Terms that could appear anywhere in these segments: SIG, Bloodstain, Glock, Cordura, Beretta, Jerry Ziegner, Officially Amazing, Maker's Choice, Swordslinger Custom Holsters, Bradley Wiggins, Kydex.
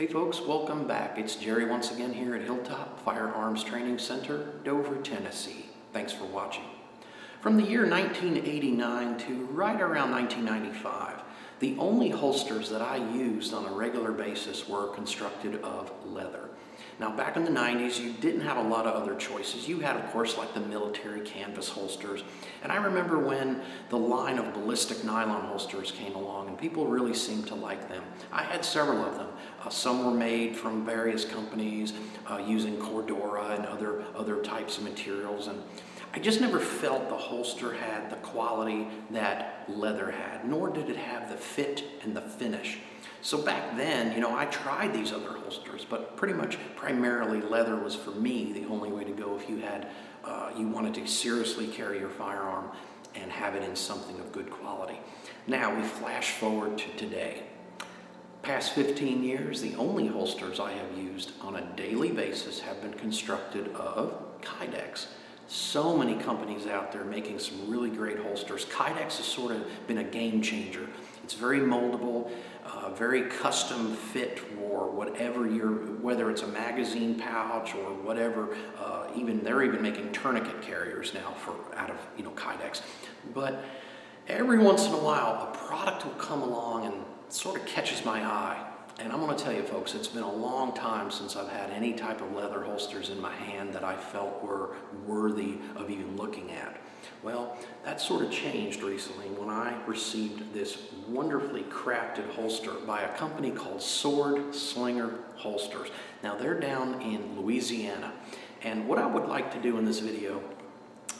Hey folks, welcome back. It's Jerry once again here at Hilltop Firearms Training Center, Dover, Tennessee. Thanks for watching. From the year 1989 to right around 1995, the only holsters that I used on a regular basis were constructed of leather. Now back in the 90s, you didn't have a lot of other choices. You had, of course, like the military canvas holsters. And I remember when the line of ballistic nylon holsters came along and people really seemed to like them. I had several of them. Some were made from various companies using Cordura and other types of materials. And I just never felt the holster had the quality that leather had, nor did it have the fit and the finish. So back then, you know, I tried these other holsters, but pretty much primarily leather was for me the only way to go if you had, you wanted to seriously carry your firearm and have it in something of good quality. Now we flash forward to today. Past 15 years, the only holsters I have used on a daily basis have been constructed of Kydex. So many companies out there making some really great holsters. Kydex has sort of been a game changer. It's very moldable, very custom fit for whatever you're, whether it's a magazine pouch or whatever. Even they're even making tourniquet carriers now for out of, you know, Kydex. But every once in a while, a product will come along and sort of catches my eye. And I'm going to tell you folks, it's been a long time since I've had any type of leather holsters in my hand that I felt were worthy of even looking at. Well, that sort of changed recently when I received this wonderfully crafted holster by a company called Swordslinger Holsters. Now they're down in Louisiana. And what I would like to do in this video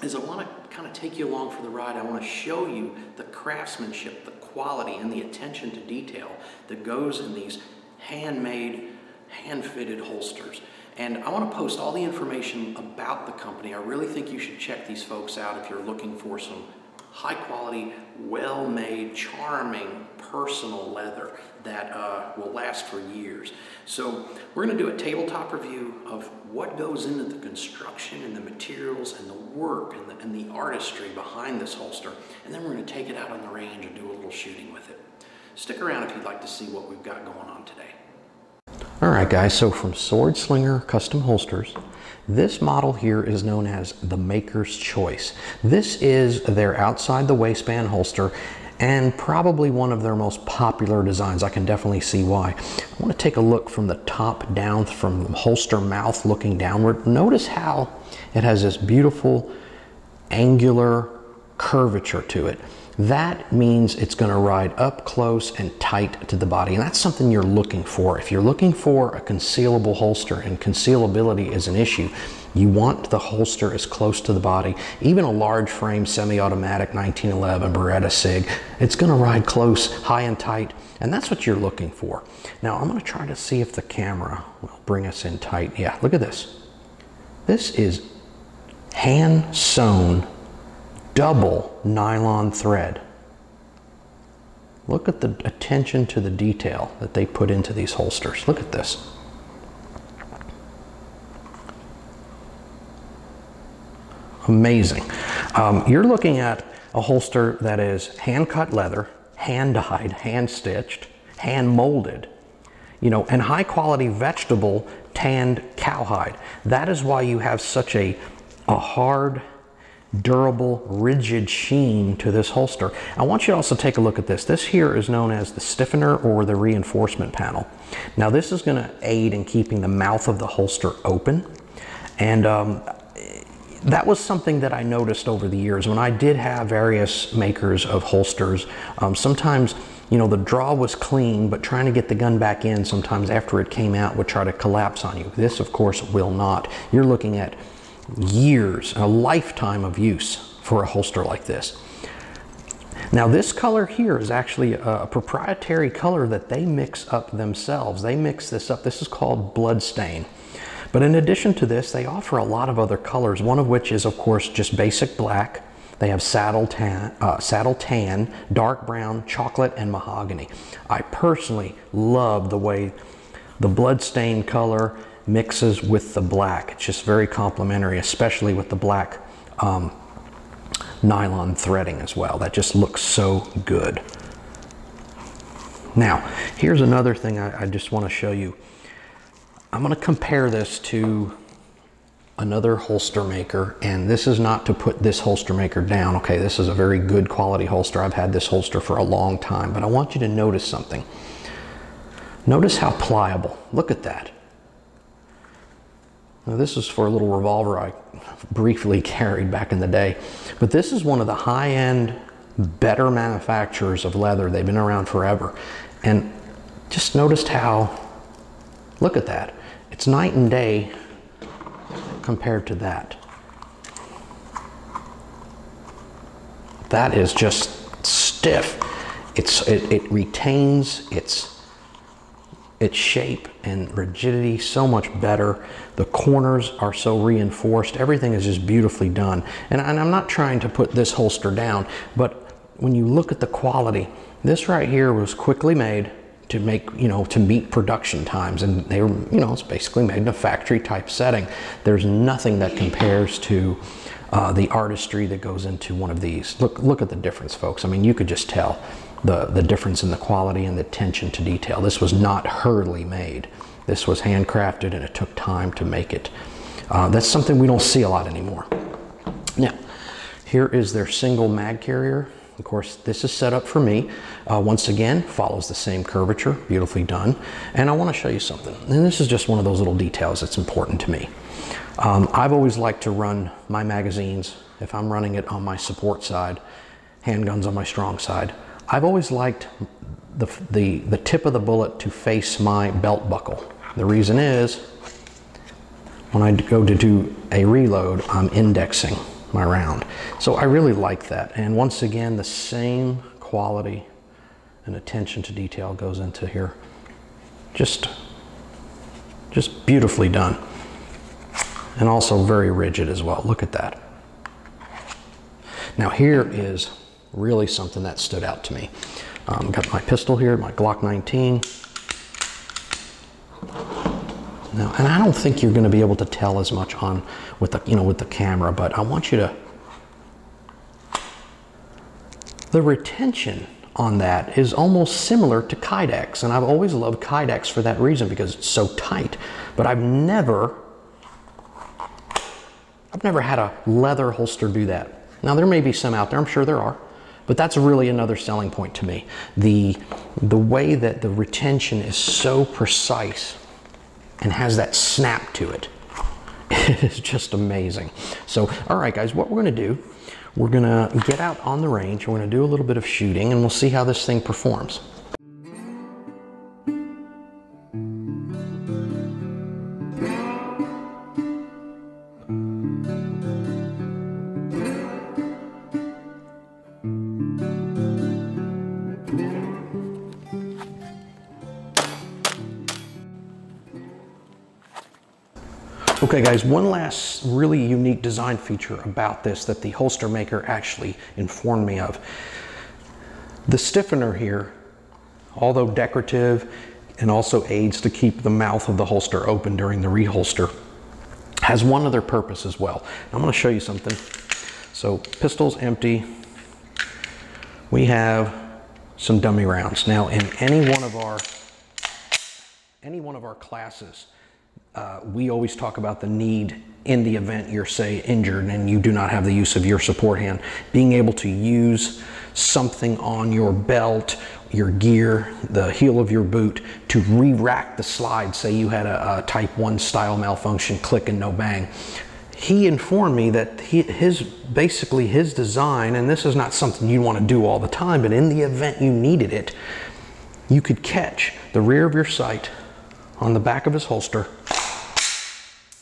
is I want to kind of take you along for the ride. I want to show you the craftsmanship, the quality, and the attention to detail that goes in these handmade, hand-fitted holsters. And I want to post all the information about the company. I really think you should check these folks out if you're looking for some high-quality, well-made, charming, personal leather that will last for years. So we're going to do a tabletop review of what goes into the construction and the materials and the work and the artistry behind this holster, and then we're going to take it out on the range and do a little shooting with it. Stick around if you'd like to see what we've got going on today. Alright guys, so from Swordslinger Custom Holsters, this model here is known as the Maker's Choice. This is their outside the waistband holster and probably one of their most popular designs. I can definitely see why. I want to take a look from the top down, from the holster mouth looking downward. Notice how it has this beautiful angular curvature to it. That means it's going to ride up close and tight to the body, and that's something you're looking for. If you're looking for a concealable holster, and concealability is an issue, you want the holster as close to the body. Even a large frame semi-automatic 1911 Beretta SIG, it's going to ride close, high and tight, and that's what you're looking for. Now I'm going to try to see if the camera will bring us in tight. Yeah, look at this. This is hand sewn double nylon thread. Look at the attention to the detail that they put into these holsters. Look at this. Amazing. You're looking at a holster that is hand-cut leather, hand-dyed, hand-stitched, hand-molded, you know, and high-quality vegetable tanned cowhide. That is why you have such a hard, durable, rigid sheen to this holster. I want you to also take a look at this. This here is known as the stiffener or the reinforcement panel. Now this is going to aid in keeping the mouth of the holster open, and that was something that I noticed over the years when I did have various makers of holsters. Sometimes, you know, the draw was clean, but trying to get the gun back in sometimes after it came out would try to collapse on you. This of course will not. You're looking at years, a lifetime of use for a holster like this. Now this color here is actually a proprietary color that they mix up themselves. They mix this up. This is called Bloodstain. But in addition to this, they offer a lot of other colors, one of which is of course just basic black. They have saddle tan, dark brown, chocolate, and mahogany. I personally love the way the Bloodstain color mixes with the black. It's just very complimentary, especially with the black nylon threading as well. That just looks so good. Now, here's another thing I just want to show you. I'm going to compare this to another holster maker, and this is not to put this holster maker down, okay? This is a very good quality holster. I've had this holster for a long time, but I want you to notice something. Notice how pliable. Look at that. Now, this is for a little revolver I briefly carried back in the day, but this is one of the high-end, better manufacturers of leather. They've been around forever, and just noticed how, look at that. It's night and day compared to that. That is just stiff. It retains its shape and rigidity so much better. The corners are so reinforced. Everything is just beautifully done. And I'm not trying to put this holster down, but when you look at the quality, this right here was quickly made to make, you know, to meet production times. And they were, you know, it's basically made in a factory type setting. There's nothing that compares to the artistry that goes into one of these. Look at the difference, folks. I mean, you could just tell the difference in the quality and the attention to detail. This was not hurriedly made. This was handcrafted, and it took time to make it. That's something we don't see a lot anymore. Now, here is their single mag carrier. Of course, this is set up for me. Once again, follows the same curvature, beautifully done. And I want to show you something. And this is just one of those little details that's important to me. I've always liked to run my magazines, if I'm running it on my support side, handguns on my strong side. I've always liked the tip of the bullet to face my belt buckle. The reason is, when I go to do a reload, I'm indexing my round. So I really like that. And once again, the same quality and attention to detail goes into here. Just beautifully done. And also very rigid as well. Look at that. Now here is really something that stood out to me. Got my pistol here, my Glock 19. Now, and I don't think you're going to be able to tell as much on with the, you know, with the camera, but I want you to, the retention on that is almost similar to Kydex, and I've always loved Kydex for that reason, because it's so tight. But I've never had a leather holster do that. Now, there may be some out there, I'm sure there are. But that's really another selling point to me. The way that the retention is so precise and has that snap to it. It is just amazing. So, all right, guys, what we're gonna do, we're gonna get out on the range, we're gonna do a little bit of shooting, and we'll see how this thing performs. Okay guys, one last really unique design feature about this that the holster maker actually informed me of. The stiffener here, although decorative and also aids to keep the mouth of the holster open during the reholster, has one other purpose as well. I'm going to show you something. So pistol's empty. We have some dummy rounds. Now in any one of our classes, we always talk about the need, in the event you're, say, injured and you do not have the use of your support hand, being able to use something on your belt, your gear, the heel of your boot to re-rack the slide. Say you had a type 1 style malfunction, click and no bang. He informed me that his design, and this is not something you want to do all the time, but in the event you needed it, you could catch the rear of your sight on the back of his holster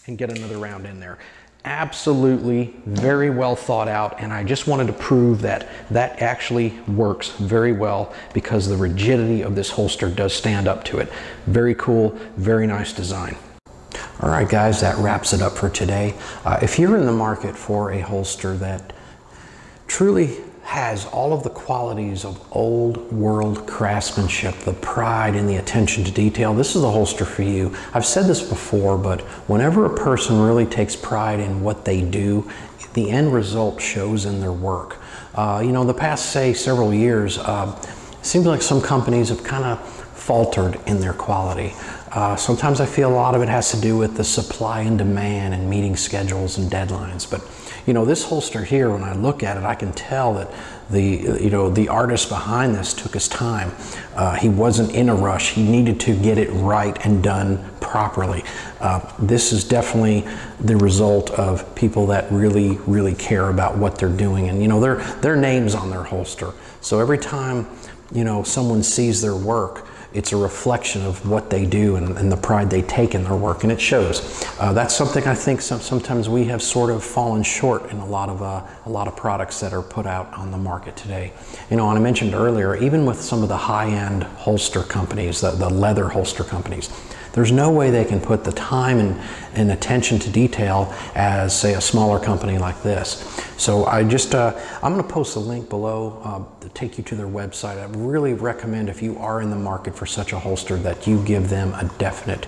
and get another round in there. Absolutely very well thought out, and I just wanted to prove that that actually works very well, because the rigidity of this holster does stand up to it. Very cool, very nice design. All right guys, that wraps it up for today. If you're in the market for a holster that truly has all of the qualities of old world craftsmanship, the pride and the attention to detail, this is the holster for you. I've said this before, but whenever a person really takes pride in what they do, the end result shows in their work. You know, the past, say, several years, Seems like some companies have kind of faltered in their quality. Sometimes I feel a lot of it has to do with the supply and demand and meeting schedules and deadlines. But you know, this holster here, when I look at it, I can tell that the artist behind this took his time. He wasn't in a rush. He needed to get it right and done properly. This is definitely the result of people that really, really care about what they're doing. And you know, their name's on their holster. So every time, you know, someone sees their work, it's a reflection of what they do and the pride they take in their work, and it shows. That's something I think sometimes we have sort of fallen short in a lot of products that are put out on the market today. You know, and I mentioned earlier, even with some of the high-end holster companies, the leather holster companies, there's no way they can put the time and attention to detail as, say, a smaller company like this. So I just, I'm going to post a link below to take you to their website. I really recommend, if you are in the market for such a holster, that you give them a definite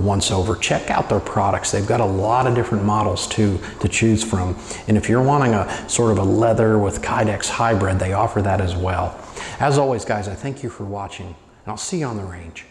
once-over. Check out their products. They've got a lot of different models to choose from. And if you're wanting a sort of a leather with Kydex hybrid, they offer that as well. As always, guys, I thank you for watching, and I'll see you on the range.